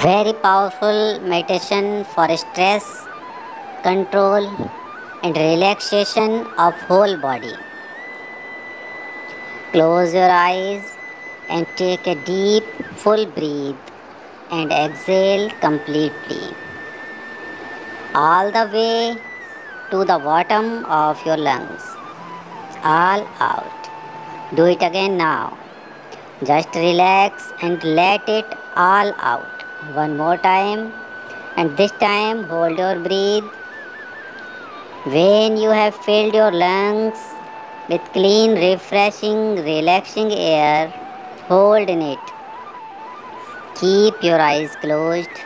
Very powerful meditation for stress, control and relaxation of whole body. Close your eyes and take a deep full breath and exhale completely, all the way to the bottom of your lungs, all out. Do it again now. Just relax and let it all out. One more time, and this time hold your breath. When you have filled your lungs with clean, refreshing, relaxing air, hold in it. Keep your eyes closed.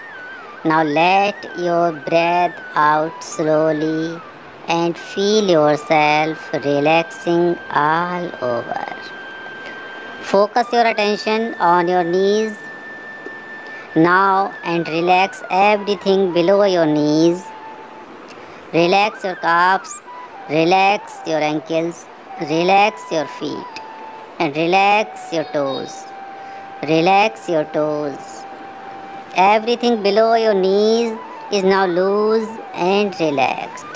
Now let your breath out slowly and feel yourself relaxing all over. Focus your attention on your knees now and relax everything below your knees. Relax your calves, relax your ankles, relax your feet, and relax your toes. Relax your toes. Everything below your knees is now loose and relaxed.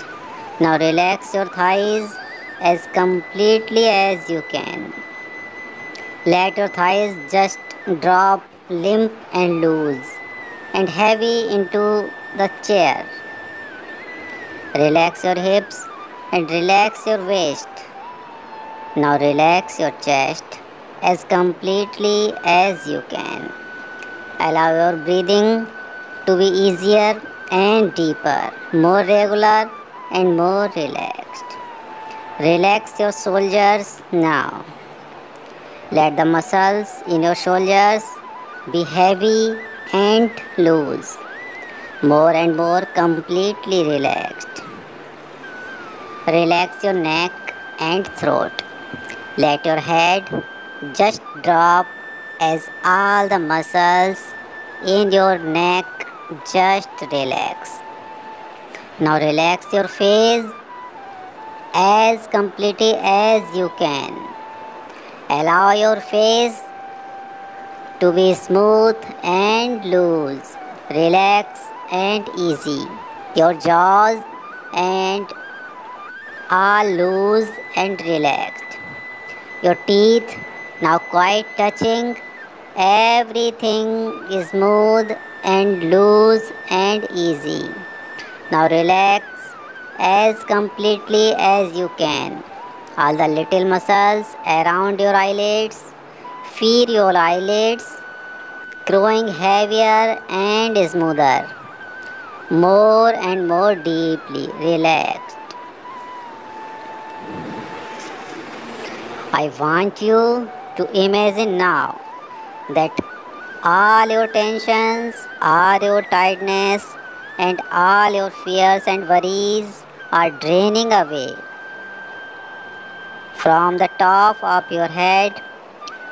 Now relax your thighs as completely as you can. Let your thighs just drop limp and loose and heavy into the chair. Relax your hips and relax your waist. Now relax your chest as completely as you can. Allow your breathing to be easier and deeper, more regular and more relaxed. Relax your shoulders now. Let the muscles in your shoulders be heavy and loose, more and more completely relaxed. Relax your neck and throat. Let your head just drop as all the muscles in your neck just relax. Now relax your face as completely as you can. Allow your face to be smooth and loose, relaxed and easy. Your jaws and are loose and relaxed. Your teeth now quite touching. Everything is smooth and loose and easy. Now relax as completely as you can. All the little muscles around your eyelids. Feel your eyelids growing heavier and smoother, more and more deeply relaxed. I want you to imagine now that all your tensions, all your tightness, and all your fears and worries are draining away from the top of your head.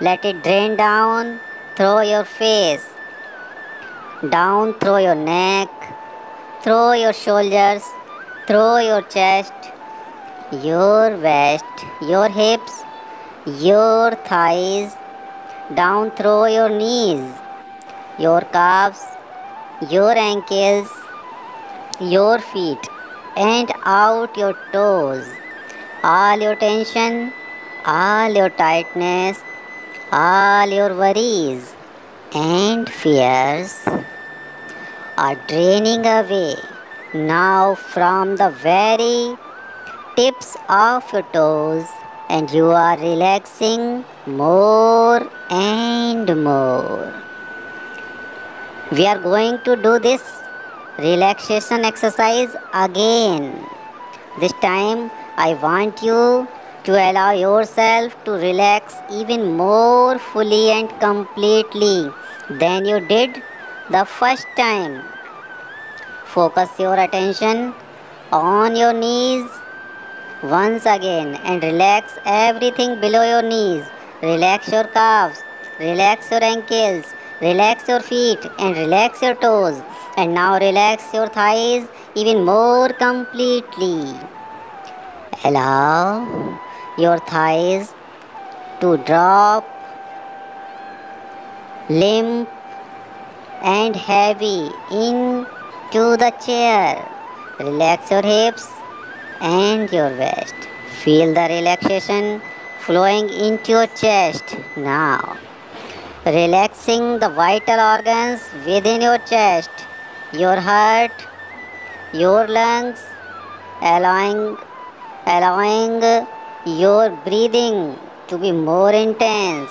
Let it drain down through your face, down through your neck, through your shoulders, through your chest, your waist, your hips, your thighs, down through your knees, your calves, your ankles, your feet, and out your toes. All your tension, all your tightness, all your worries and fears are draining away now from the very tips of your toes, and you are relaxing more and more. We are going to do this relaxation exercise again. This time I want you to allow yourself to relax even more fully and completely than you did the first time. Focus your attention on your knees once again and relax everything below your knees. Relax your calves, relax your ankles, relax your feet and relax your toes. And now relax your thighs even more completely. Allow your thighs to drop limp and heavy into the chair. Relax your hips and your waist. Feel the relaxation flowing into your chest now. Relaxing the vital organs within your chest, your heart, your lungs, allowing your breathing to be more intense,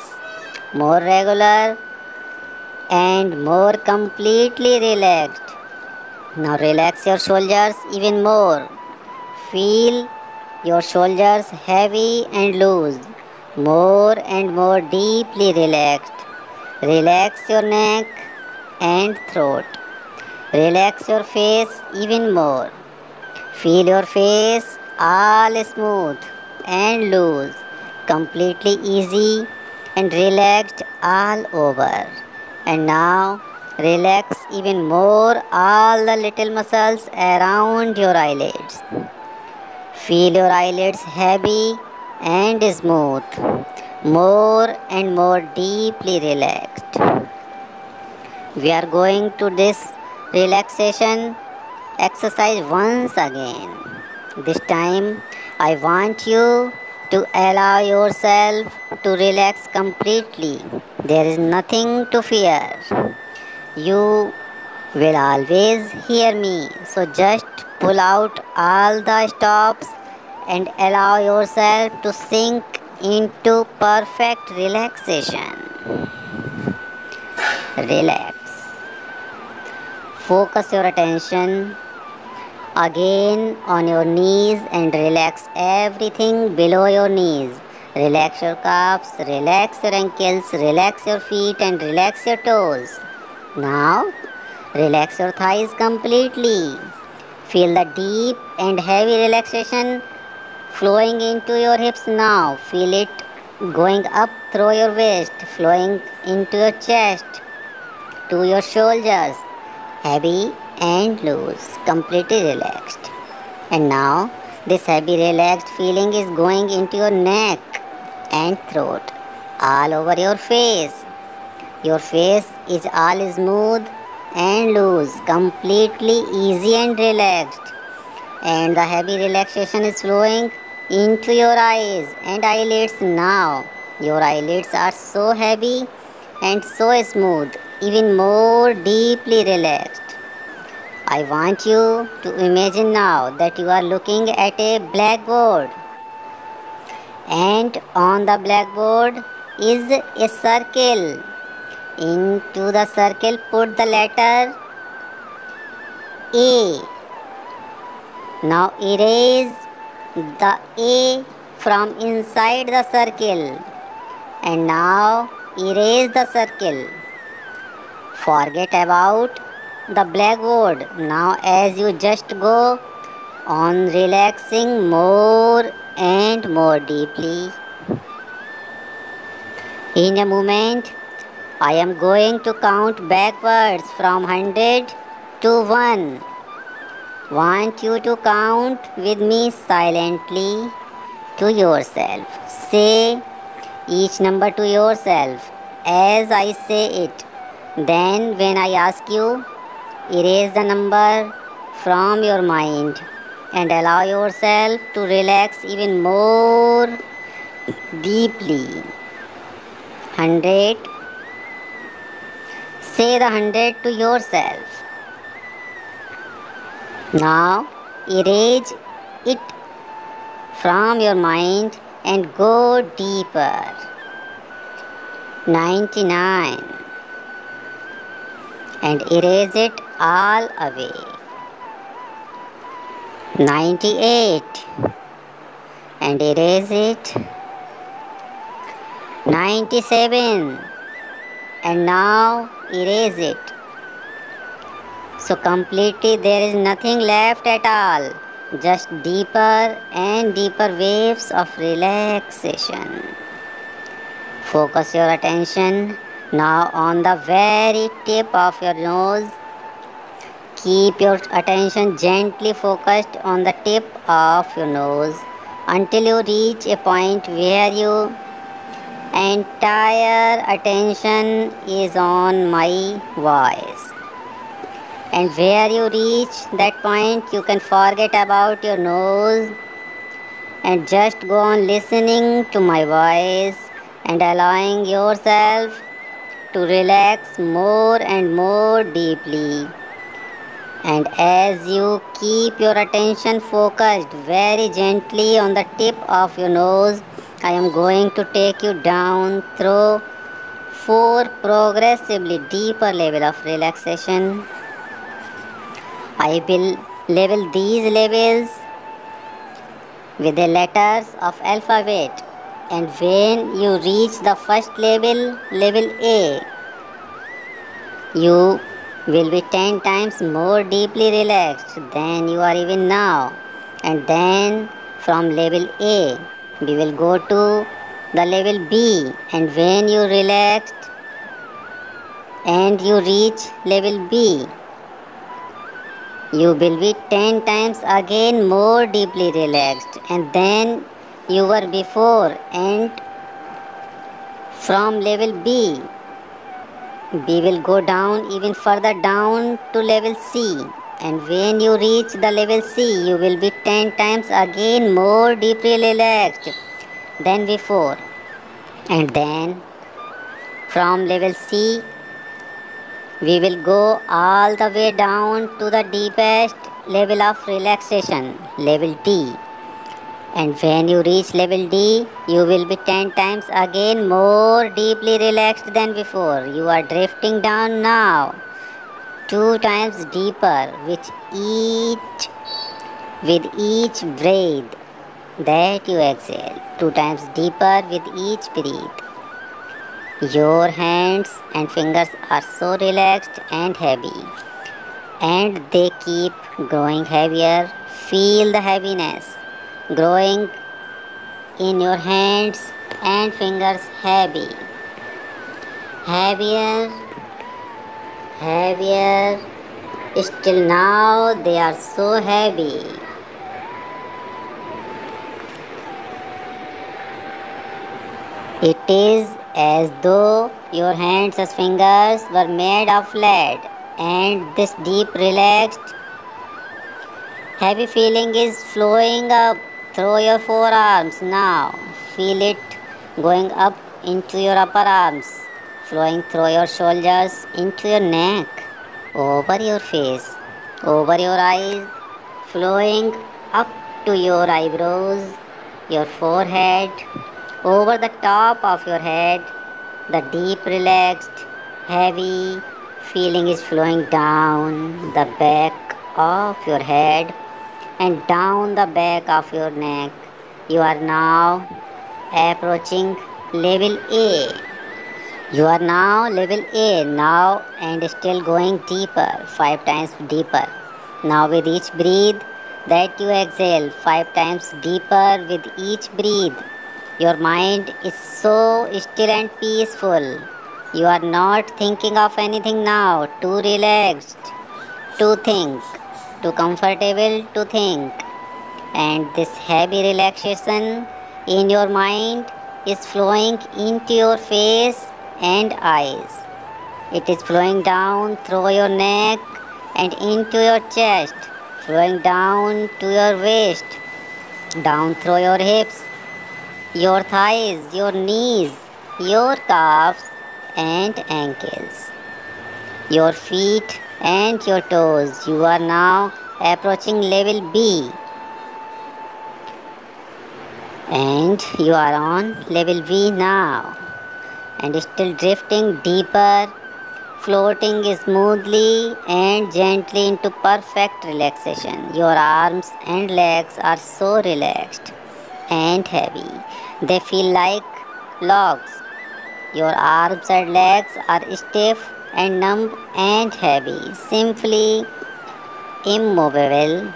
more regular, and more completely relaxed. Now relax your shoulders even more. Feel your shoulders heavy and loose, more and more deeply relaxed. Relax your neck and throat. Relax your face even more. Feel your face all smooth and loose, completely easy and relaxed all over. And now relax even more all the little muscles around your eyelids. Feel your eyelids heavy and smooth, more and more deeply relaxed. We are going to this relaxation exercise once again. This time I want you to allow yourself to relax completely. There is nothing to fear. You will always hear me. So just pull out all the stops and allow yourself to sink into perfect relaxation. Relax. Focus your attention again on your knees and relax everything below your knees. Relax your calves, relax your ankles, relax your feet and relax your toes. Now, relax your thighs completely. Feel the deep and heavy relaxation flowing into your hips now. Feel it going up through your waist, flowing into your chest, to your shoulders. Heavy and loose, completely relaxed. And now this heavy relaxed feeling is going into your neck and throat, all over your face. Your face is all smooth and loose, completely easy and relaxed. And the heavy relaxation is flowing into your eyes and eyelids now. Your eyelids are so heavy and so smooth, even more deeply relaxed. I want you to imagine now that you are looking at a blackboard, and on the blackboard is a circle. Into the circle put the letter A. Now erase the A from inside the circle, and now erase the circle. Forget about the blackboard. Now as you just go on relaxing more and more deeply. In a moment, I am going to count backwards from 100 to 1. Want you to count with me silently to yourself. Say each number to yourself as I say it. Then when I ask you, erase the number from your mind and allow yourself to relax even more deeply. 100. Say the 100 to yourself. Now erase it from your mind and go deeper. 99. And erase it all away. 98. And erase it. 97. And now erase it. So completely there is nothing left at all. Just deeper and deeper waves of relaxation. Focus your attention now on the very tip of your nose. Keep your attention gently focused on the tip of your nose until you reach a point where you entire attention is on my voice. And where you reach that point, you can forget about your nose and just go on listening to my voice and allowing yourself to relax more and more deeply. And as you keep your attention focused very gently on the tip of your nose, I am going to take you down through 4 progressively deeper levels of relaxation. I will label these levels with the letters of alphabet, and when you reach the first level, level A, you will be 10 times more deeply relaxed than you are even now. And then from level A, we will go to the level B, and when you relaxed and you reach level B, you will be 10 times again more deeply relaxed and than you were before. And from level B, we will go down even further down to level C, and when you reach the level C, you will be 10 times again more deeply relaxed than before. And then from level C, we will go all the way down to the deepest level of relaxation, level D. And when you reach level D, you will be 10 times again more deeply relaxed than before. You are drifting down now, 2 times deeper with each breath that you exhale, 2 times deeper with each breath. Your hands and fingers are so relaxed and heavy, and they keep growing heavier. Feel the heaviness growing in your hands and fingers, heavier. Still now they are so heavy. It is as though your hands and fingers were made of lead, and this deep, relaxed, heavy feeling is flowing up through your forearms now. Feel it going up into your upper arms, flowing through your shoulders, into your neck, over your face, over your eyes, flowing up to your eyebrows, your forehead, over the top of your head. The deep, relaxed, heavy feeling is flowing down the back of your head and down the back of your neck. You are now approaching level A. You are now level A now, and still going deeper, 5 times deeper. Now with each breath that you exhale, 5 times deeper with each breath. Your mind is so still and peaceful. You are not thinking of anything now, too relaxed to think, too comfortable to think. And this heavy relaxation in your mind is flowing into your face and eyes. It is flowing down through your neck and into your chest, flowing down to your waist, down through your hips, your thighs, your knees, your calves and ankles, your feet and your toes. You are now approaching level B, and you are on level B now, and still drifting deeper, floating smoothly and gently into perfect relaxation. Your arms and legs are so relaxed and heavy. They feel like logs. Your arms and legs are stiff and numb and heavy, simply immovable.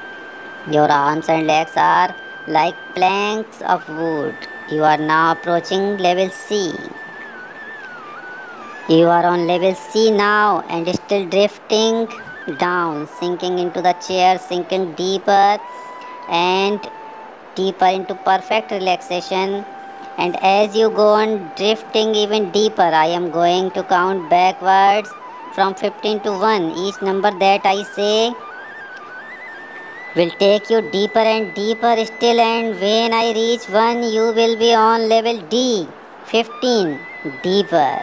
Your arms and legs are like planks of wood. You are now approaching level C. You are on level C now, and still drifting down, sinking into the chair, sinking deeper and deeper into perfect relaxation. and as you go on drifting even deeper, I am going to count backwards from 15 to 1. Each number that I say will take you deeper and deeper still, and when I reach 1, you will be on level D. 15, deeper.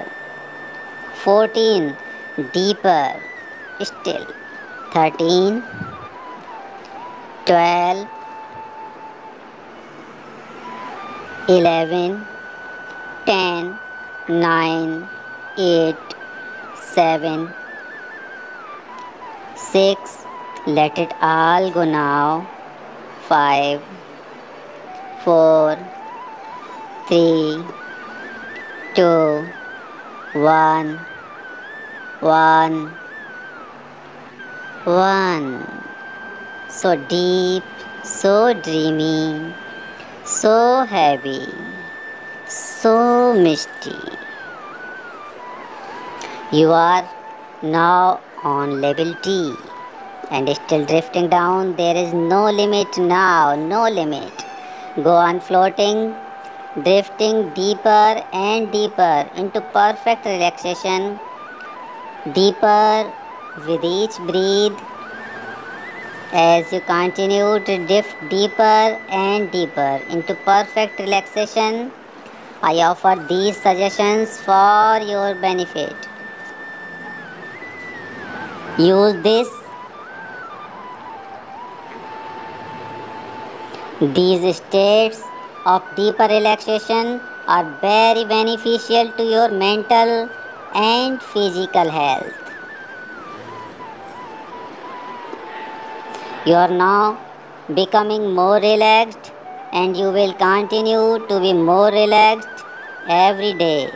14, deeper still. 13, 12, 11, 10, 9, 8, 7, 6, let it all go now, 5, 4, 3, 2, 1, 1, 1, so deep, so dreamy, so heavy, so misty. You are now on level D and still drifting down. There is no limit now, no limit. Go on floating, drifting deeper and deeper into perfect relaxation, deeper with each breath. As you continue to drift deeper and deeper into perfect relaxation, I offer these suggestions for your benefit. Use these states of deeper relaxation are very beneficial to your mental and physical health. You are now becoming more relaxed, and you will continue to be more relaxed every day.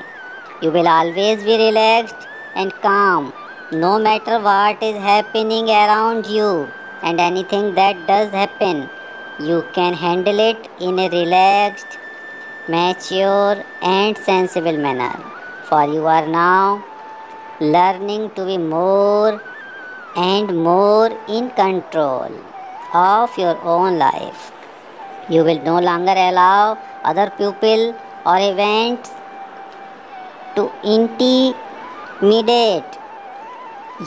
You will always be relaxed and calm, no matter what is happening around you, and anything that does happen, you can handle it in a relaxed, mature and sensible manner, for you are now learning to be more and more in control of your own life. You will no longer allow other people or events to intimidate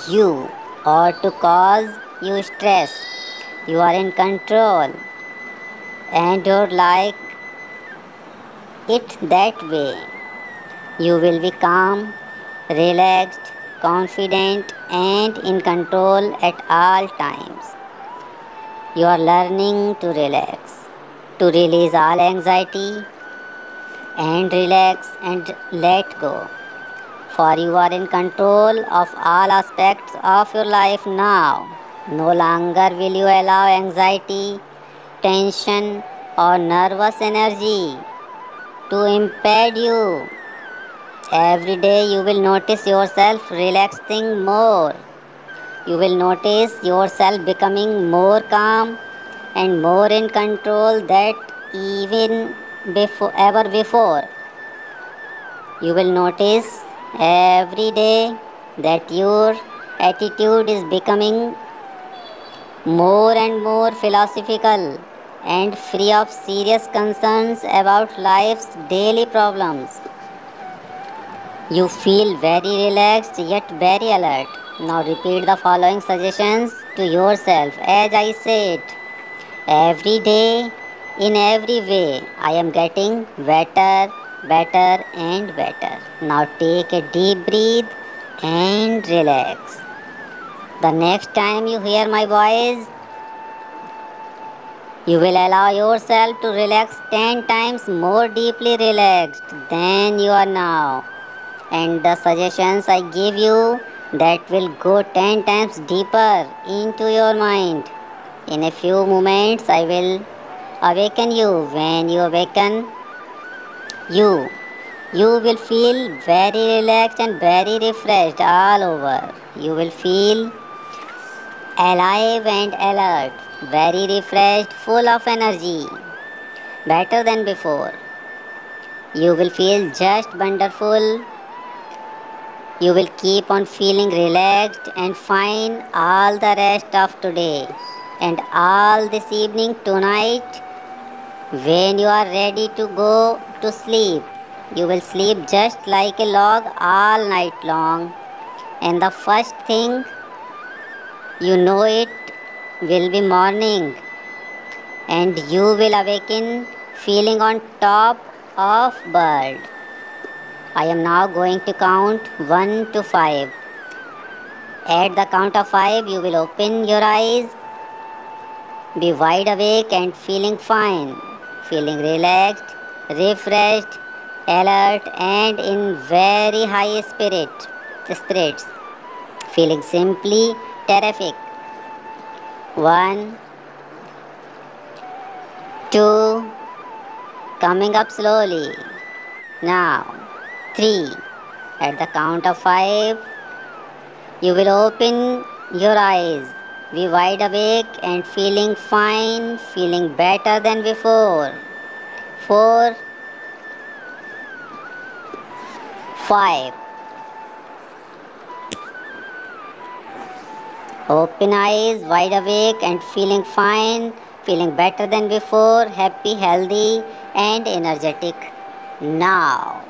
you or to cause you stress. You are in control and you like it that way. You will be calm, relaxed, confident and in control at all times. You are learning to relax, to release all anxiety and relax and let go. For you are in control of all aspects of your life now. No longer will you allow anxiety, tension or nervous energy to impede you. Every day you will notice yourself relaxing more. You will notice yourself becoming more calm and more in control than even ever before. You will notice every day that your attitude is becoming more and more philosophical and free of serious concerns about life's daily problems. You feel very relaxed yet very alert. Now repeat the following suggestions to yourself as I say it. Every day, in every way, I am getting better, better and better. Now take a deep breath and relax. The next time you hear my voice, you will allow yourself to relax 10 times more deeply relaxed than you are now. And the suggestions I give you that will go 10 times deeper into your mind. In a few moments I will awaken you. When you awaken, you will feel very relaxed and very refreshed all over. You will feel alive and alert, very refreshed, full of energy, better than before. You will feel just wonderful. You will keep on feeling relaxed and fine all the rest of today and all this evening, tonight, When you are ready to go to sleep, you will sleep just like a log all night long. And the first thing you know it will be morning. And you will awaken feeling on top of world. I am now going to count 1 to 5. At the count of 5, you will open your eyes, be wide awake and feeling fine, feeling relaxed, refreshed, alert and in very high spirits, feeling simply terrific. 1, 2, coming up slowly. Now 3, at the count of 5, you will open your eyes, be wide awake and feeling fine, feeling better than before. 4, 5. Open eyes, wide awake and feeling fine, feeling better than before, happy, healthy and energetic now.